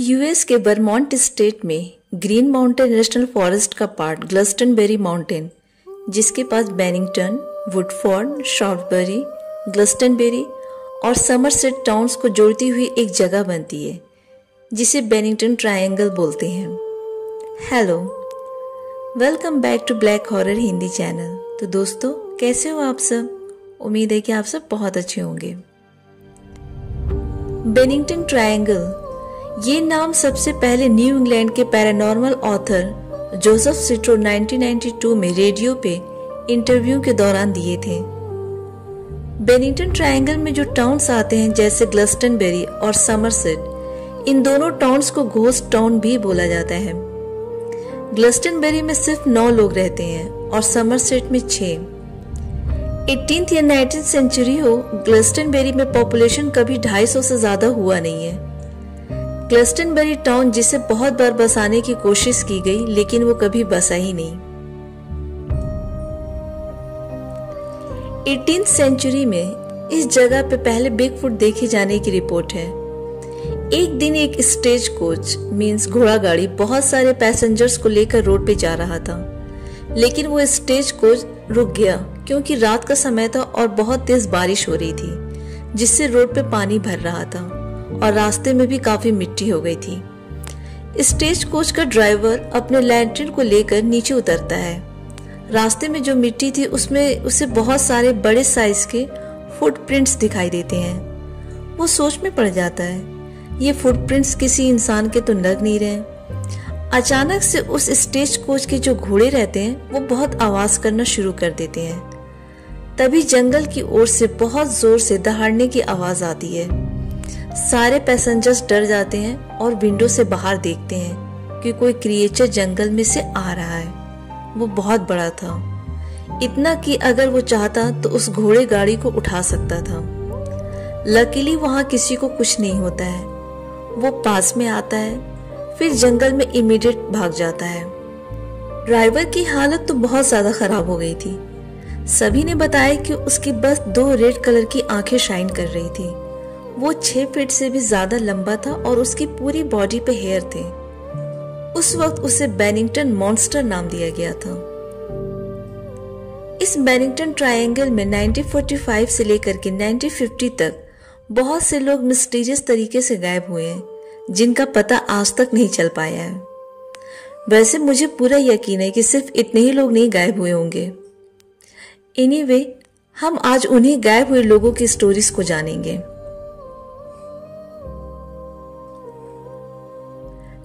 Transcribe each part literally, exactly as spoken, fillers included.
US के Vermont state में green mountain national forest का पार्ट ग्लस्टनबेरी माउंटेन, जिसके पास बेनिंगटन, वुडफोर्ड, शॉर्टबेरी, ग्लस्टनबेरी और समरसेट टाउन्स को जोड़ती हुई एक जगह बनती है जिसे बेनिंगटन ट्रायंगल बोलते हैं। Hello, welcome back to black horror Hindi channel. तो दोस्तों, कैसे हो आप सब? उम्मीद है कि आप सब बहुत अच्छे होंगे। बेनिंगटन ट्रायंगल, ये नाम सबसे पहले न्यू इंग्लैंड के पैरानॉर्मल ऑथर जोसेफ सिट्रो उन्नीस सौ बानवे में रेडियो पे इंटरव्यू के दौरान दिए थे। बेनिंगटन ट्रायंगल में जो टाउन्स आते हैं जैसे ग्लस्टनबेरी और समरसेट, इन दोनों टाउन्स को घोस्ट टाउन भी बोला जाता है। ग्लस्टनबेरी में सिर्फ नौ लोग रहते हैं और समरसेट में छह। एटीन्थ या नाइनटीन्थ सेंचुरी हो, ग्लस्टनबेरी में पॉपुलेशन कभी ढाई सौ से ज्यादा हुआ नहीं है। ग्लस्टनबेरी टाउन जिसे बहुत बार बसाने की कोशिश की गई लेकिन वो कभी बसा ही नहीं। एटीन्थ सेंचुरी में इस जगह पे पहले बिगफुट देखे जाने की रिपोर्ट है। एक दिन एक स्टेज कोच मीन्स घोड़ा गाड़ी बहुत सारे पैसेंजर्स को लेकर रोड पे जा रहा था, लेकिन वो स्टेज कोच रुक गया क्योंकि रात का समय था और बहुत तेज बारिश हो रही थी जिससे रोड पे पानी भर रहा था और रास्ते में भी काफी मिट्टी हो गई थी। स्टेज कोच का ड्राइवर अपने लैंटर्न को लेकर नीचे उतरता है। रास्ते में जो मिट्टी थी उसमें उसे बहुत सारे बड़े साइज के फुटप्रिंट्स दिखाई देते हैं। वो सोच में पड़ जाता है, ये फुटप्रिंट्स किसी इंसान के तो लग नहीं रहे। अचानक से उस स्टेज कोच के जो घोड़े रहते हैं वो बहुत आवाज करना शुरू कर देते हैं। तभी जंगल की ओर से बहुत जोर से दहाड़ने की आवाज आती है। सारे पैसेंजर्स डर जाते हैं और विंडो से बाहर देखते हैं कि कोई क्रिएचर जंगल में से आ रहा है। वो बहुत बड़ा था, इतना कि अगर वो चाहता तो उस घोड़े गाड़ी को उठा सकता था। लकीली वहां किसी को कुछ नहीं होता है। वो पास में आता है, फिर जंगल में इमीडिएट भाग जाता है। ड्राइवर की हालत तो बहुत ज्यादा खराब हो गई थी। सभी ने बताया कि उसकी बस दो रेड कलर की आंखें शाइन कर रही थी। वो छह फीट से भी ज्यादा लंबा था और उसकी पूरी बॉडी पे हेयर थे। उस वक्त उसे बेनिंगटन मॉन्स्टर नाम दिया गया था। इस बेनिंगटन ट्रायंगल में उन्नीस सौ पैंतालीस से लेकर के उन्नीस सौ पचास तक बहुत से लोग मिस्टीरियस तरीके से गायब हुए हैं जिनका पता आज तक नहीं चल पाया है। वैसे मुझे पूरा यकीन है कि सिर्फ इतने ही लोग नहीं गायब हुए होंगे। एनीवे, हम आज उन्हीं गायब हुए लोगों की स्टोरीज को जानेंगे।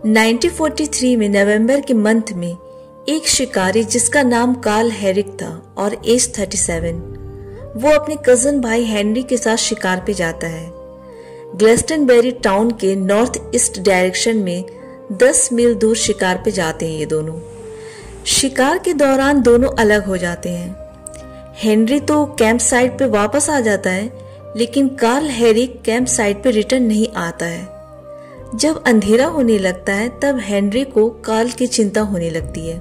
उन्नीस सौ तैंतालीस में नवंबर के मंथ में एक शिकारी जिसका नाम कार्ल हेरिक था और एज सैंतीस, वो अपने कजन भाई हेनरी के साथ शिकार पे जाता है। ग्लस्टनबेरी टाउन के नॉर्थ ईस्ट डायरेक्शन में दस मील दूर शिकार पे जाते हैं ये दोनों। शिकार के दौरान दोनों अलग हो जाते हैं। हेनरी तो कैंप साइट पे वापस आ जाता है, लेकिन कार्ल हेरिक कैंप साइट पे रिटर्न नहीं आता है। जब अंधेरा होने लगता है तब हेनरी को कार्ल की चिंता होने लगती है।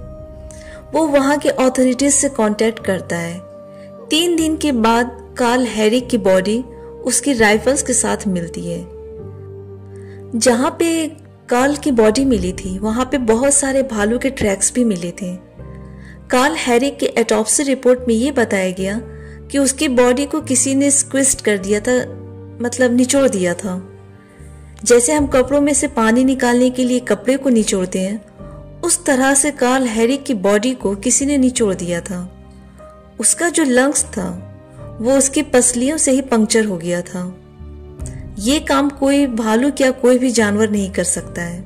वो वहां के ऑथोरिटीज से कांटेक्ट करता है। तीन दिन के बाद कार्ल हेरिक की बॉडी उसकी राइफल्स के साथ मिलती है। जहां पे कार्ल की बॉडी मिली थी वहां पे बहुत सारे भालू के ट्रैक्स भी मिले थे। कार्ल हेरिक के एटॉप्सी रिपोर्ट में ये बताया गया कि उसकी बॉडी को किसी ने स्क्विस्ट कर दिया था, मतलब निचोड़ दिया था। जैसे हम कपड़ों में से पानी निकालने के लिए कपड़े को निचोड़ते हैं, उस तरह से कार्ल हेरिक की बॉडी को किसी ने निचोड़ दिया था। उसका जो लंग्स था वो उसकी पसलियों से ही पंक्चर हो गया था। ये काम कोई भालू या कोई भी जानवर नहीं कर सकता है।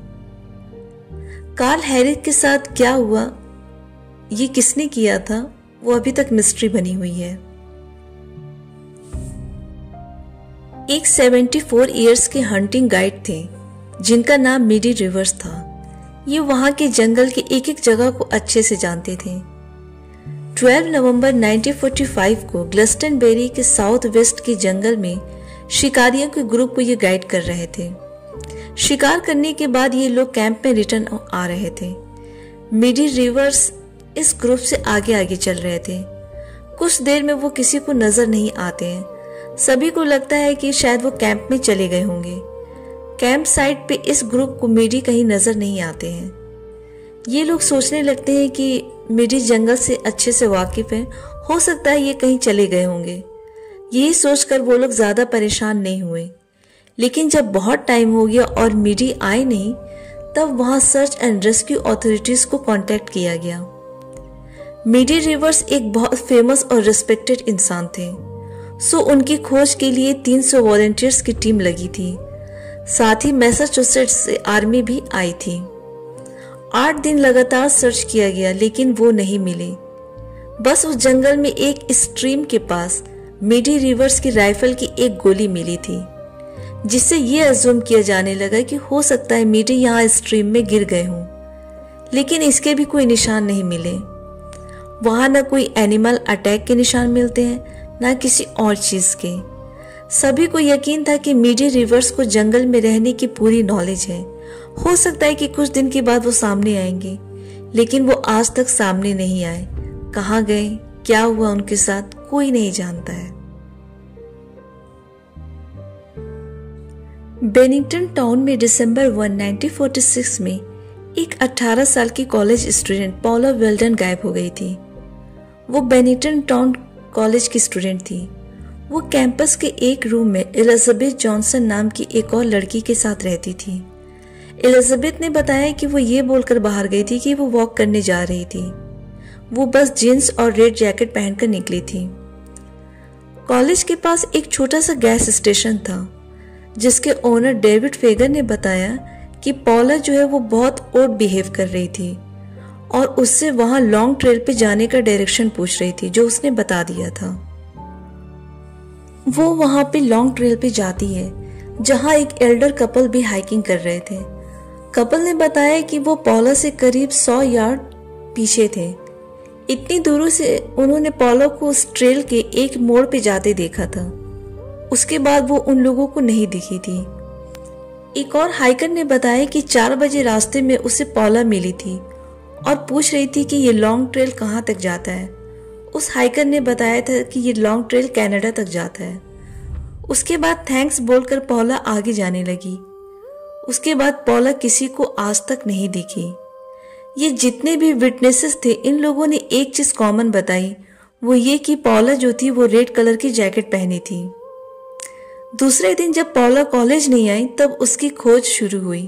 कार्ल हेरिक के साथ क्या हुआ, ये किसने किया था, वो अभी तक मिस्ट्री बनी हुई है। एक चौहत्तर ईयर्स के हंटिंग गाइड थे जिनका नाम मिडी रिवर्स था। ये वहां के जंगल के एक एक जगह को अच्छे से जानते थे। बारह नवंबर उन्नीस सौ पैंतालीस को ग्लस्टनबेरी के साउथ वेस्ट के जंगल में शिकारियों के ग्रुप को ये गाइड कर रहे थे। शिकार करने के बाद ये लोग कैंप में रिटर्न आ रहे थे। मिडी रिवर्स इस ग्रुप से आगे आगे चल रहे थे। कुछ देर में वो किसी को नजर नहीं आते हैं। सभी को लगता है कि शायद वो कैंप में चले गए होंगे। कैंप साइट पे इस ग्रुप को मिडी कहीं नजर नहीं आते हैं। ये लोग सोचने लगते हैं कि मिडी जंगल से अच्छे से वाकिफ हैं, हो सकता है ये कहीं चले गए होंगे। यही सोचकर वो लोग ज्यादा परेशान नहीं हुए, लेकिन जब बहुत टाइम हो गया और मिडी आए नहीं तब वहां सर्च एंड रेस्क्यू अथॉरिटीज को कांटेक्ट किया गया। मिडी रिवर्स एक बहुत फेमस और रिस्पेक्टेड इंसान थे, सो उनकी खोज के लिए तीन सौ वॉलंटियर्स की टीम लगी थी। साथ ही मैसाचुसेट्स से आर्मी भी आई थी। आठ दिन लगातार सर्च किया गया लेकिन वो नहीं मिले। बस उस जंगल में एक स्ट्रीम के पास मिडी रिवर्स की राइफल की एक गोली मिली थी, जिससे ये अज्यूम किया जाने लगा कि हो सकता है मिडी यहाँ स्ट्रीम में गिर गए हों, लेकिन इसके भी कोई निशान नहीं मिले। वहाँ ना कोई एनिमल अटैक के निशान मिलते हैं ना किसी और चीज के। सभी को यकीन था कि मिडी रिवर्स को जंगल में रहने की पूरी नॉलेज है, हो सकता है कि कुछ दिन के बाद वो सामने आएंगे, लेकिन वो आज तक सामने नहीं आए। कहाँ गए, क्या हुआ उनके साथ, कोई नहीं जानता है। बेनिंगटन टाउन में दिसंबर उन्नीस सौ छियालीस में एक अठारह साल की कॉलेज स्टूडेंट पौला वेल्डन गायब हो गई थी। वो बेनिंगटन टाउन कॉलेज की स्टूडेंट थी। वो कैंपस के एक रूम में एलिजाबेथ जॉनसन नाम की एक और लड़की के साथ रहती थी। एलिजाबेथ ने बताया कि वो ये बोलकर बाहर गई थी कि वो वॉक करने जा रही थी। वो बस जीन्स और रेड जैकेट पहनकर निकली थी। कॉलेज के पास एक छोटा सा गैस स्टेशन था, जिसके ओनर डेविड फेगर ने बताया कि पौला जो है वो बहुत ओड बिहेव कर रही थी और उससे वहां लॉन्ग ट्रेल पे जाने का डायरेक्शन पूछ रही थी, जो उसने बता दिया था। वो वहां पे लॉन्ग ट्रेल पे जाती है, जहां एक एल्डर कपल भी हाइकिंग कर रहे थे। कपल ने बताया कि वो पौला से करीब सौ यार्ड पीछे थे। इतनी दूरों से उन्होंने पौला को उस ट्रेल के एक मोड़ पे जाते देखा था, उसके बाद वो उन लोगों को नहीं दिखी थी। एक और हाइकर ने बताया कि चार बजे रास्ते में उसे पौला मिली थी और पूछ रही थी कि ये लॉन्ग ट्रेल कहाँ तक जाता है। उस हाइकर ने बताया था कि ये लॉन्ग ट्रेल कनाडा तक जाता है। उसके बाद थैंक्स बोलकर पौला आगे जाने लगी। उसके बाद पौला किसी को आज तक नहीं दिखी। ये जितने भी विटनेसेस थे, इन लोगों ने एक चीज कॉमन बताई, वो ये कि पौला जो थी वो रेड कलर की जैकेट पहनी थी। दूसरे दिन जब पौला कॉलेज नहीं आई तब उसकी खोज शुरू हुई।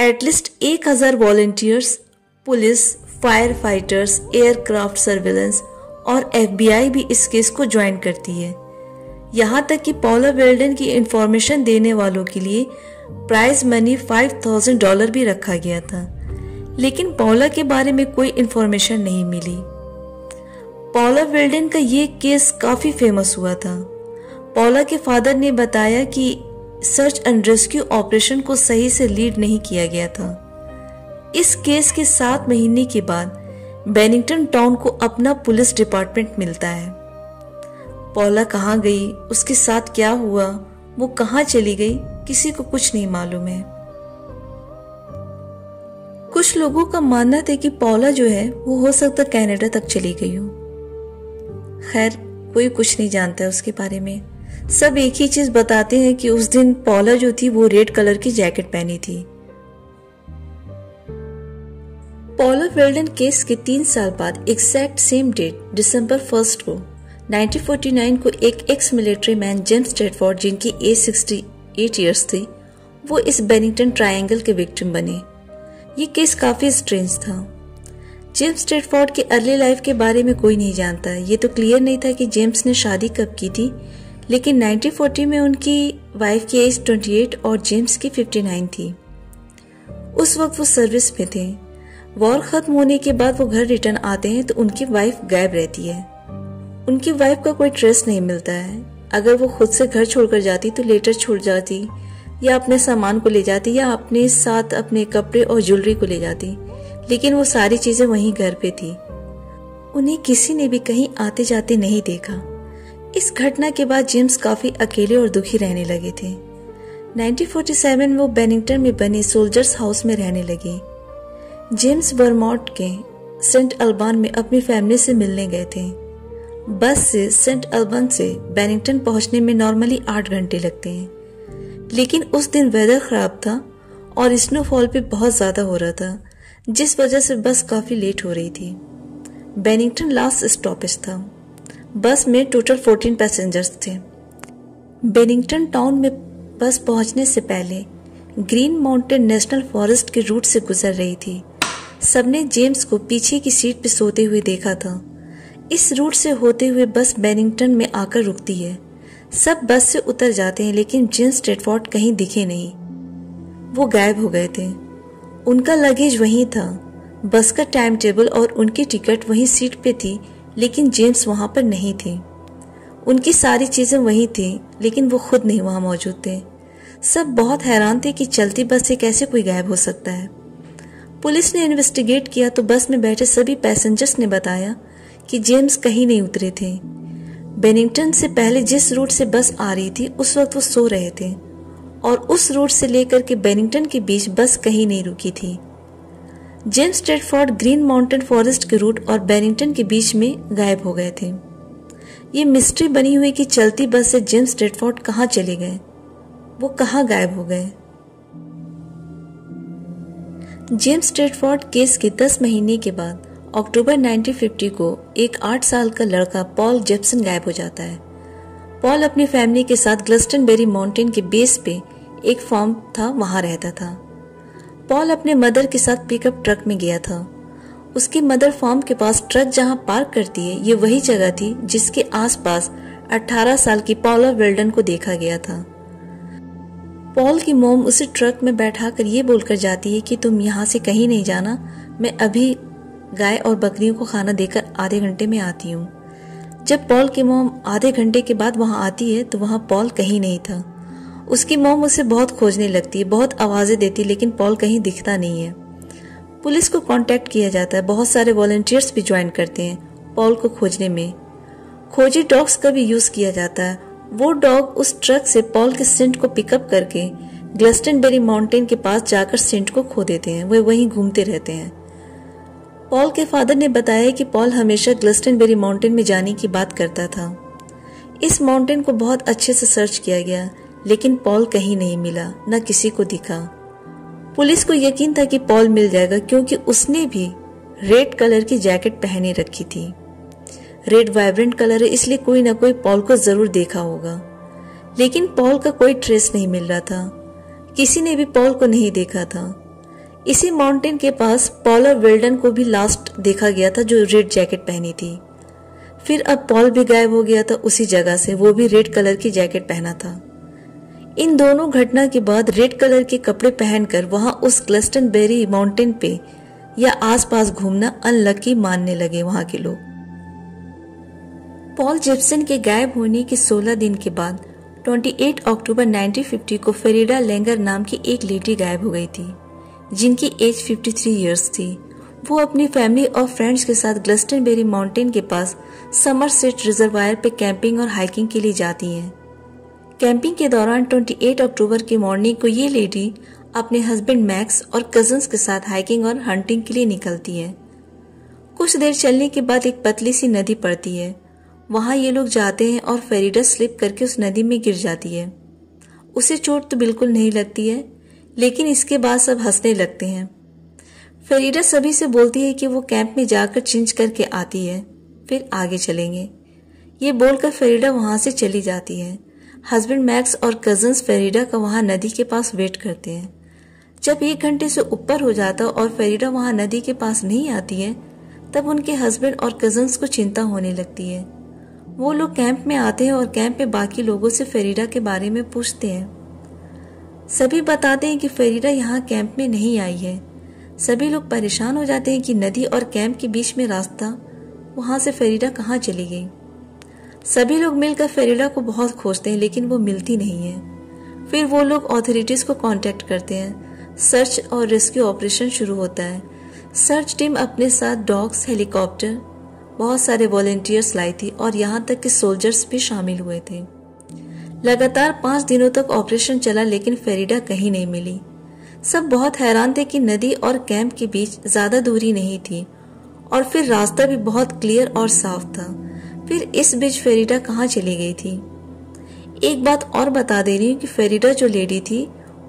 एटलीस्ट एक हजार volunteers, police, fire fighters, aircraft surveillance और एफबीआई भी इस केस को ज्वाइन करती है। यहाँ तक कि पौला वेल्डन की इंफॉर्मेशन देने वालों के लिए prize money five thousand dollar भी रखा गया था, लेकिन पौला के बारे में कोई इंफॉर्मेशन नहीं मिली। पौला वेल्डन का ये केस काफी फेमस हुआ था। पौला के फादर ने बताया कि सर्च एंड रेस्क्यू ऑपरेशन को सही से लीड नहीं किया गया था। इस केस के सात महीने के बाद बेनिंगटन टाउन को अपना पुलिस डिपार्टमेंट मिलता है। पौला कहाँ गई, उसके साथ क्या हुआ, वो कहाँ चली गई, किसी को कुछ नहीं मालूम है। कुछ लोगों का मानना था कि पौला जो है वो हो सकता कनाडा तक चली गई हो। खैर, कोई कुछ नहीं जानता है उसके बारे में। सब एक ही चीज बताते हैं कि उस दिन पौला जो थी वो रेड कलर की जैकेट पहनी थी। पौला वेल्डन केस के तीन साल बाद exact same date December first को उन्नीस सौ उनचास को एक ex military man James Tedford, जिनकी एज अड़सठ इयर्स थी, वो इस बेनिंगटन ट्रायंगल के विक्टिम बने। ये केस काफी स्ट्रेंज था। जेम्स टेडफोर्ड के अर्ली लाइफ के बारे में कोई नहीं जानता। ये तो क्लियर नहीं था कि जेम्स ने शादी कब की थी, लेकिन उन्नीस सौ चालीस में उनकी वाइफ की एज अट्ठाईस और जेम्स की उनसठ थी। उस वक्त वो सर्विस में थे। वॉर खत्म होने के बाद वो घर रिटर्न आते हैं तो उनकी वाइफ गायब रहती है। उनकी वाइफ का कोई ट्रेस नहीं मिलता है। अगर वो खुद से घर छोड़कर जाती तो लेटर छूट जाती, या अपने सामान को ले जाती, या अपने साथ अपने कपड़े और ज्वेलरी को ले जाती, लेकिन वो सारी चीजें वहीं घर पे थी। उन्हें किसी ने भी कहीं आते जाते नहीं देखा। इस घटना के बाद जेम्स काफी अकेले और दुखी रहने लगे थे। उन्नीस सौ सैंतालीस में वो बेनिंगटन में बने सोल्जर्स हाउस में रहने लगे। जेम्स वर्मॉन्ट के सेंट अल्बन में अपनी फैमिली से मिलने गए थे। बस से सेंट अल्बन से बेनिंगटन पहुंचने में नॉर्मली आठ घंटे लगते हैं, लेकिन उस दिन वेदर खराब था और स्नोफॉल पे बहुत ज्यादा हो रहा था, जिस वजह से बस काफी लेट हो रही थी। बेनिंगटन लास्ट स्टॉपेज था। बस में टोटल चौदह पैसेंजर्स थे। बेनिंगटन टाउन में बस पहुंचने से पहले ग्रीन माउंटेन नेशनल फॉरेस्ट के रूट से गुजर रही थी। सबने जेम्स को पीछे की सीट पे सोते हुए देखा था। इस रूट से होते हुए बस बेनिंगटन में आकर रुकती है। सब बस से उतर जाते हैं, लेकिन जेम्स टेडफोर्ड कहीं दिखे नहीं। वो गायब हो गए थे। उनका लगेज वहीं था, बस का टाइम टेबल और उनकी टिकट वहीं सीट पे थी, लेकिन जेम्स वहां पर नहीं थे। उनकी सारी चीज़ें वहीं थी, लेकिन वो खुद नहीं वहां मौजूद थे। सब बहुत हैरान थे कि चलती बस से कैसे कोई गायब हो सकता है। पुलिस ने इन्वेस्टिगेट किया तो बस में बैठे सभी पैसेंजर्स ने बताया कि जेम्स कहीं नहीं उतरे थे। बेनिंगटन से पहले जिस रूट से बस आ रही थी उस वक्त वो सो रहे थे, और उस रूट से लेकर के बेनिंगटन के बीच बस कहीं नहीं रुकी थी। James Tedford Green Mountain forest के रूट और बेनिंगटन के बीच में गायब हो गए थे। ये मिस्ट्री बनी हुई कि चलती बस से जेम्स टेडफोर्ड कहाँ चले गए, वो कहाँ गायब हो गए। जेम्स टेडफोर्ड केस के दस महीने के बाद अक्टूबर उन्नीस सौ पचास को एक आठ साल का लड़का पॉल जेप्सन गायब हो जाता है। पॉल अपनी फैमिली के साथ ग्लस्टनबेरी माउंटेन के बेस पे एक फार्म था, वहाँ रहता था। पॉल अपने मदर के साथ पिकअप ट्रक में गया था। उसकी मदर फार्म के पास ट्रक जहाँ पार्क करती है, ये वही जगह थी जिसके आसपास अठारह साल की पॉला वेल्डन को देखा गया था। पॉल की मोम उसे ट्रक में बैठा कर ये बोलकर जाती है कि तुम यहाँ से कहीं नहीं जाना, मैं अभी गाय और बकरियों को खाना देकर आधे घंटे में आती हूँ। जब पॉल की मोम आधे घंटे के बाद वहाँ आती है तो वहाँ पॉल कहीं नहीं था। उसकी मोम उसे बहुत खोजने लगती है, बहुत आवाज़ें देती, लेकिन पॉल कहीं दिखता नहीं है। पुलिस को कांटेक्ट किया जाता है, बहुत सारे वॉलंटियर्स भी ज्वाइन करते हैं पॉल को खोजने में। खोजी डॉग्स का भी यूज़ किया जाता है। वो डॉग उस ट्रक से पॉल के सेंट को पिकअप करके ग्लस्टनबेरी माउंटेन के पास जाकर सेंट को खो देते हैं। वे वहीं घूमते रहते हैं। पॉल के फादर ने बताया कि पॉल हमेशा ग्लस्टनबेरी माउंटेन में जाने की बात करता था। इस माउंटेन को बहुत अच्छे से सर्च किया गया, लेकिन पॉल कहीं नहीं मिला, न किसी को दिखा। पुलिस को यकीन था कि पॉल मिल जाएगा, क्योंकि उसने भी रेड कलर की जैकेट पहने रखी थी। रेड वाइब्रेंट कलर है, इसलिए कोई ना कोई पॉल को जरूर देखा होगा, लेकिन पॉल का कोई ट्रेस नहीं मिल रहा था। किसी ने भी पॉल को नहीं देखा था। इसी माउंटेन के पास पॉला वेल्डन को भी लास्ट देखा गया था, जो रेड जैकेट पहनी थी। फिर अब पॉल भी गायब हो गया था उसी जगह से, वो भी रेड कलर की जैकेट पहना था। इन दोनों घटना के बाद रेड कलर के कपड़े पहनकर वहां उस ग्लस्टनबेरी माउंटेन पे या आसपास घूमना अनलकी मानने लगे वहां के लोग। पॉल जेप्सन के गायब होने के सोलह दिन के बाद अट्ठाईस अक्टूबर उन्नीस सौ पचास को फ्रीडा लैंगर नाम की एक लेडी गायब हो गई थी, जिनकी एज तिरेपन इयर्स थी। वो अपनी फैमिली और फ्रेंड्स के साथ ग्लस्टनबेरी माउंटेन के पास समरसेट रिजर्वायर पे कैंपिंग और हाइकिंग के लिए जाती हैं। कैंपिंग के दौरान अट्ठाईस अक्टूबर की मॉर्निंग को ये लेडी अपने हस्बैंड मैक्स और कजन्स के साथ हाइकिंग और हंटिंग के लिए निकलती है। कुछ देर चलने के बाद एक पतली सी नदी पड़ती है, वहाँ ये लोग जाते हैं और फ्रीडा स्लिप करके उस नदी में गिर जाती है। उसे चोट तो बिल्कुल नहीं लगती है, लेकिन इसके बाद सब हंसने लगते हैं। फ्रीडा सभी से बोलती है कि वो कैंप में जाकर चेंज करके आती है, फिर आगे चलेंगे। ये बोलकर फ्रीडा वहाँ से चली जाती है। हस्बैंड मैक्स और कजन्स फ्रीडा का वहाँ नदी के पास वेट करते हैं। जब एक घंटे से ऊपर हो जाता और फ्रीडा वहाँ नदी के पास नहीं आती है, तब उनके हस्बैंड और कजन्स को चिंता होने लगती है। वो लोग कैंप में आते हैं और कैंप में बाकी लोगों से फ्रीडा के बारे में पूछते हैं। सभी बताते हैं कि फ्रीडा यहाँ कैंप में नहीं आई है। सभी लोग परेशान हो जाते हैं कि नदी और कैंप के बीच में रास्ता, वहाँ से फ्रीडा कहाँ चली गई। सभी लोग मिलकर फ्रीडा को बहुत खोजते हैं, लेकिन वो मिलती नहीं है। फिर वो लोग ऑथोरिटीज़ को कांटेक्ट करते हैं। सर्च और रेस्क्यू ऑपरेशन शुरू होता है। सर्च टीम अपने साथ डॉग्स, हेलीकॉप्टर, बहुत सारे वॉलेंटियर्स लाई थी और यहाँ तक कि सोल्जर्स भी शामिल हुए थे। लगातार पाँच दिनों तक ऑपरेशन चला, लेकिन फ्रीडा कहीं नहीं मिली। सब बहुत हैरान थे कि नदी और कैंप के बीच ज़्यादा दूरी नहीं थी और फिर रास्ता भी बहुत क्लियर और साफ था। फिर इस बीच फ्रीडा कहाँ चली गई थी? एक बात और बता दे रही हूँ कि फेरिडा जो लेडी थी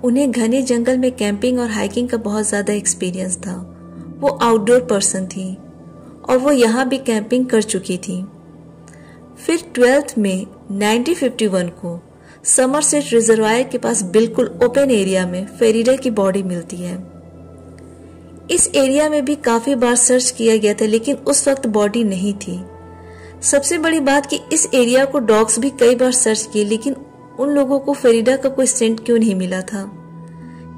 उन्हें घने जंगल में कैंपिंग और हाइकिंग का बहुत ज़्यादा एक्सपीरियंस था। वो आउटडोर पर्सन थी और वो यहाँ भी कैंपिंग कर चुकी थी। फिर ट्वेल्थ में नाइनटीन फिफ्टी वन को समरसेट रिजर्वायर के पास बिल्कुल ओपन एरिया में फेरिडा की बॉडी मिलती है। इस एरिया में भी काफ़ी बार सर्च किया गया था लेकिन उस वक्त बॉडी नहीं थी। सबसे बड़ी बात कि इस एरिया को डॉग्स भी कई बार सर्च किए लेकिन उन लोगों को फेरिडा का कोई सेंट क्यों नहीं मिला था।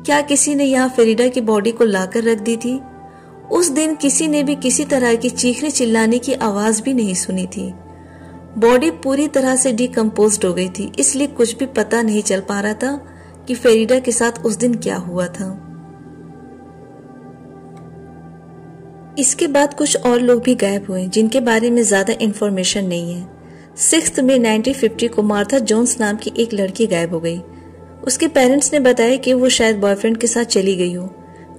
क्या किसी ने यहाँ फेरिडा की बॉडी को लाकर रख दी थी? उस दिन किसी ने भी किसी तरह की चीखने चिल्लाने की आवाज़ भी नहीं सुनी थी। बॉडी पूरी तरह से डिकम्पोज्ड हो गई थी, इसलिए कुछ भी पता नहीं चल पा रहा था कि फेरिडा के साथ उस दिन क्या हुआ था। इसके बाद कुछ और लोग भी गायब हुए जिनके बारे में ज़्यादा इन्फॉर्मेशन नहीं है। सिक्स्थ में नाइनटीन फिफ्टी को मार्था जोन्स नाम की एक लड़की गायब हो गई। उसके पेरेंट्स ने बताया कि वो शायद बॉयफ्रेंड के साथ चली गई हो।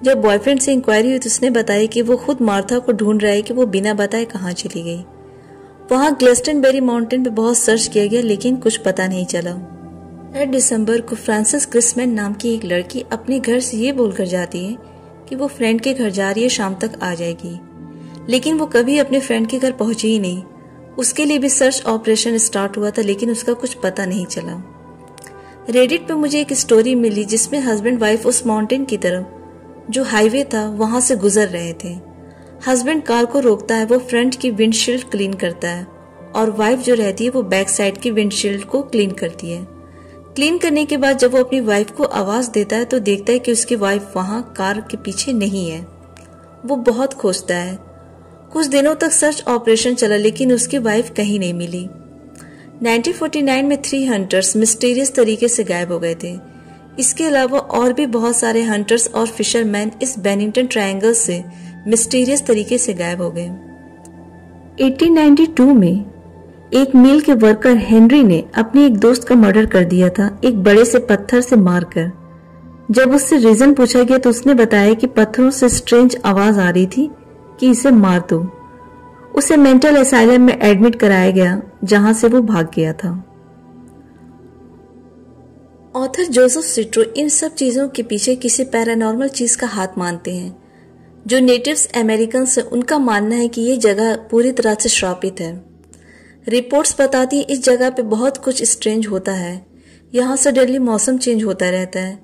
जब बॉयफ्रेंड से इंक्वायरी हुई तो उसने बताया कि वो खुद मार्था को ढूंढ रहा है कि वो बिना बताए कहाँ चली गई। वहाँ ग्लेस्टनबेरी माउंटेन पे बहुत सर्च किया गया लेकिन कुछ पता नहीं चला। आठ दिसंबर को फ्रांसिस क्रिसमैन नाम की एक लड़की अपने घर से ये बोलकर जाती है कि वो फ्रेंड के घर जा रही है, शाम तक आ जाएगी, लेकिन वो कभी अपने फ्रेंड के घर पहुंची ही नहीं। उसके लिए भी सर्च ऑपरेशन स्टार्ट हुआ था लेकिन उसका कुछ पता नहीं चला। रेडिट पर मुझे एक स्टोरी मिली जिसमें हस्बैंड वाइफ उस माउंटेन की तरफ जो हाईवे था वहाँ से गुजर रहे थे। हस्बैंड कार को रोकता है, वो फ्रंट की विंडशील्ड क्लीन करता है और वाइफ जो रहती है वो बैक साइड की विंडशील्ड को क्लीन करती है। क्लीन करने के बाद जब वो अपनी वाइफ को आवाज़ देता है तो देखता है कि उसकी वाइफ वहाँ कार के पीछे नहीं है। वो बहुत खोजता है। कुछ दिनों तक सर्च ऑपरेशन चला लेकिन उसकी वाइफ कहीं नहीं मिली। नाइनटीन फोर्टी नाइन में थ्री हंटर्स मिस्टीरियस तरीके से गायब हो गए थे। इसके अलावा और भी बहुत सारे हंटर्स और फिशरमैन इस बेनिंगटन ट्रायंगल से मिस्टीरियस तरीके से गायब हो गए। एटीन नाइंटी टू में एक मिल के वर्कर हेनरी ने अपने एक दोस्त का मर्डर कर दिया था, एक बड़े से पत्थर से मारकर। जब उससे रीजन पूछा गया तो उसने बताया कि पत्थरों से स्ट्रेंज आवाज आ रही थी कि इसे मार दो। उसे मेंटल असाइलम में एडमिट कराया गया जहां से वो भाग गया था। ऑथर जोसेफ सिट्रो इन सब चीजों के पीछे किसी पैरानॉर्मल चीज का हाथ मानते हैं। जो नेटिव्स अमेरिकन से उनका मानना है कि ये जगह पूरी तरह से श्रापित है। रिपोर्ट्स बताती हैं इस जगह पे बहुत कुछ स्ट्रेंज होता है। यहाँ सडनली मौसम चेंज होता रहता है।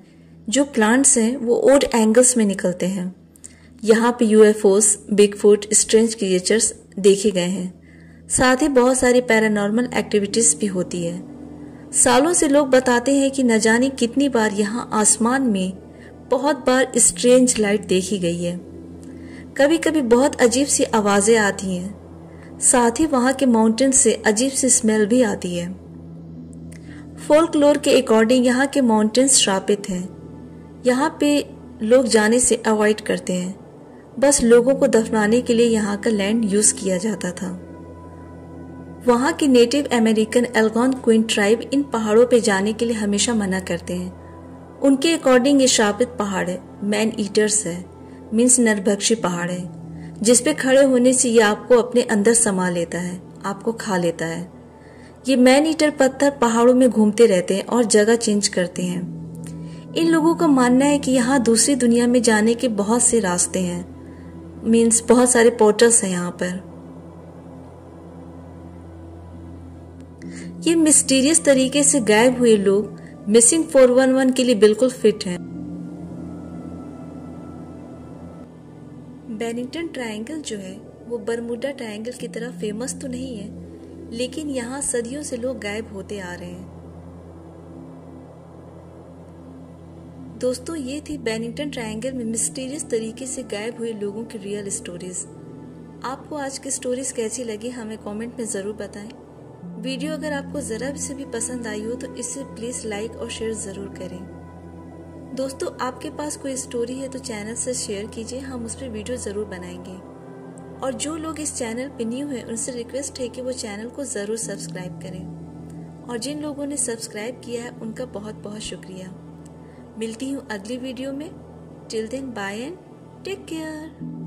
जो प्लांट्स हैं वो ओड एंगल्स में निकलते हैं। यहाँ पे यूएफओस, बिगफुट, स्ट्रेंज क्रिएचर्स देखे गए हैं। साथ ही बहुत सारी पैरानॉर्मल एक्टिविटीज़ भी होती है। सालों से लोग बताते हैं कि न जाने कितनी बार यहाँ आसमान में बहुत बार स्ट्रेंज लाइट देखी गई है। कभी कभी बहुत अजीब सी आवाज़ें आती हैं। साथ ही वहाँ के माउंटेन से अजीब सी स्मेल भी आती है। फोल्कलोर के अकॉर्डिंग यहाँ के माउंटेन्स श्रापित हैं। यहाँ पे लोग जाने से अवॉइड करते हैं। बस लोगों को दफनाने के लिए यहाँ का लैंड यूज़ किया जाता था। वहाँ के नेटिव अमेरिकन एल्गॉनक्विन ट्राइब इन पहाड़ों पे जाने के लिए हमेशा मना करते हैं। उनके अकॉर्डिंग ये श्रापित पहाड़ है, मैन ईटर्स है, मीन्स नरभक्षी पहाड़ है, जिसपे खड़े होने से ये आपको अपने अंदर समा लेता है, आपको खा लेता है। ये मैन ईटर पत्थर पहाड़ों में घूमते रहते हैं और जगह चेंज करते हैं। इन लोगों का मानना है कि यहाँ दूसरी दुनिया में जाने के बहुत से रास्ते हैं, मीन्स बहुत सारे पोर्टल्स हैं यहाँ पर। ये मिस्टीरियस तरीके से गायब हुए लोग मिसिंग फोर वन वन के लिए बिल्कुल फिट हैं। बेनिंगटन ट्रायंगल जो है वो बरमूडा ट्रायंगल की तरह फेमस तो नहीं है लेकिन यहाँ सदियों से लोग गायब होते आ रहे हैं। दोस्तों, ये थी बेनिंगटन ट्रायंगल में मिस्टीरियस तरीके से गायब हुए लोगों की रियल स्टोरीज। आपको आज की स्टोरीज कैसी लगी हमें कमेंट में ज़रूर बताएं। वीडियो अगर आपको ज़रा से भी पसंद आई हो तो इसे प्लीज़ लाइक और शेयर ज़रूर करें। दोस्तों, आपके पास कोई स्टोरी है तो चैनल से शेयर कीजिए, हम उस पर वीडियो ज़रूर बनाएंगे। और जो लोग इस चैनल पर न्यू हैं उनसे रिक्वेस्ट है कि वो चैनल को ज़रूर सब्सक्राइब करें। और जिन लोगों ने सब्सक्राइब किया है उनका बहुत बहुत शुक्रिया। मिलती हूँ अगली वीडियो में। Till then, bye and take care.